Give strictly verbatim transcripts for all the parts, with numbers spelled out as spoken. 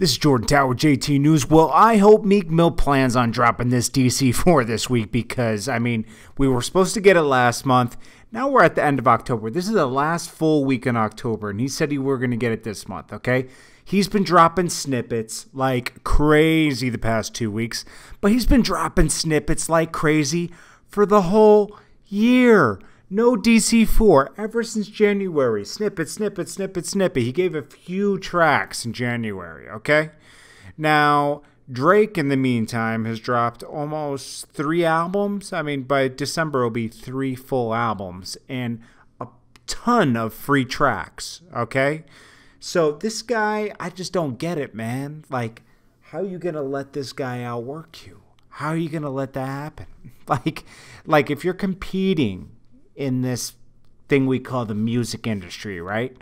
This is Jordan Tower, J T News. Well, I hope Meek Mill plans on dropping this D C four this week because, I mean, we were supposed to get it last month. Now we're at the end of October. This is the last full week in October, and he said he were going to get it this month, okay? He's been dropping snippets like crazy the past two weeks, but he's been dropping snippets like crazy for the whole year. No D C four ever since January. Snippet, snippet, snippet, snippet. He gave a few tracks in January, okay? Now, Drake, in the meantime, has dropped almost three albums. I mean, by December, it'll be three full albums and a ton of free tracks, okay? So this guy, I just don't get it, man. Like, how are you going to let this guy outwork you? How are you going to let that happen? Like, like if you're competing in this thing we call the music industry, right?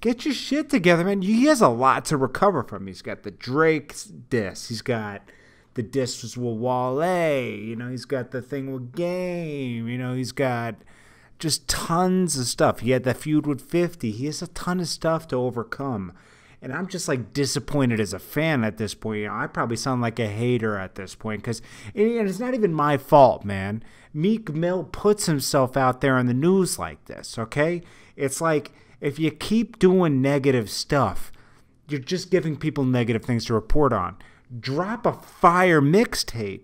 Get your shit together, man. He has a lot to recover from. He's got the Drake's diss. He's got the disses with Wale. You know, he's got the thing with Game. You know, he's got just tons of stuff. He had that feud with fifty. He has a ton of stuff to overcome. And I'm just, like, disappointed as a fan at this point. You know, I probably sound like a hater at this point because and it's not even my fault, man. Meek Mill puts himself out there in the news like this, okay? It's like if you keep doing negative stuff, you're just giving people negative things to report on. Drop a fire mixtape,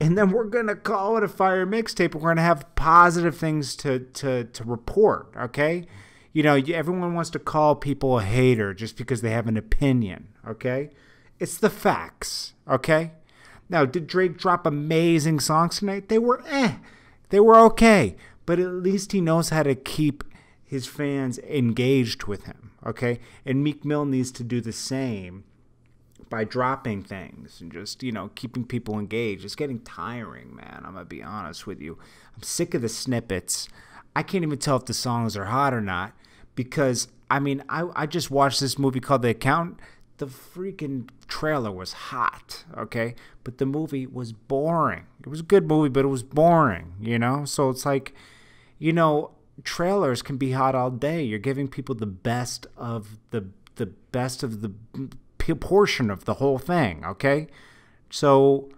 and then we're going to call it a fire mixtape. We're going to have positive things to, to, to report, okay? You know, everyone wants to call people a hater just because they have an opinion, okay? It's the facts, okay? Now, did Drake drop amazing songs tonight? They were eh. They were okay. But at least he knows how to keep his fans engaged with him, okay? And Meek Mill needs to do the same by dropping things and just, you know, keeping people engaged. It's getting tiring, man. I'm going to be honest with you. I'm sick of the snippets. I can't even tell if the songs are hot or not because, I mean, I, I just watched this movie called The Accountant. The freaking trailer was hot, okay? But the movie was boring. It was a good movie, but it was boring, you know? So it's like, you know, trailers can be hot all day. You're giving people the best of the, the best of the portion of the whole thing, okay? So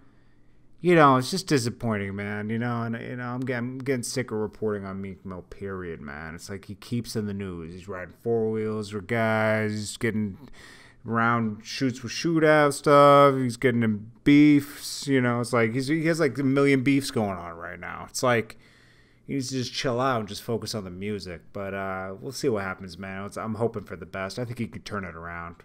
you know, it's just disappointing, man. You know, and you know, I'm getting, I'm getting sick of reporting on Meek Mill. Period, man. It's like he keeps in the news. He's riding four wheels with guys. He's getting round shoots with shootout stuff. He's getting in beefs. You know, it's like he's, he has like a million beefs going on right now. It's like he needs to just chill out and just focus on the music. But uh, we'll see what happens, man. It's, I'm hoping for the best. I think he could turn it around.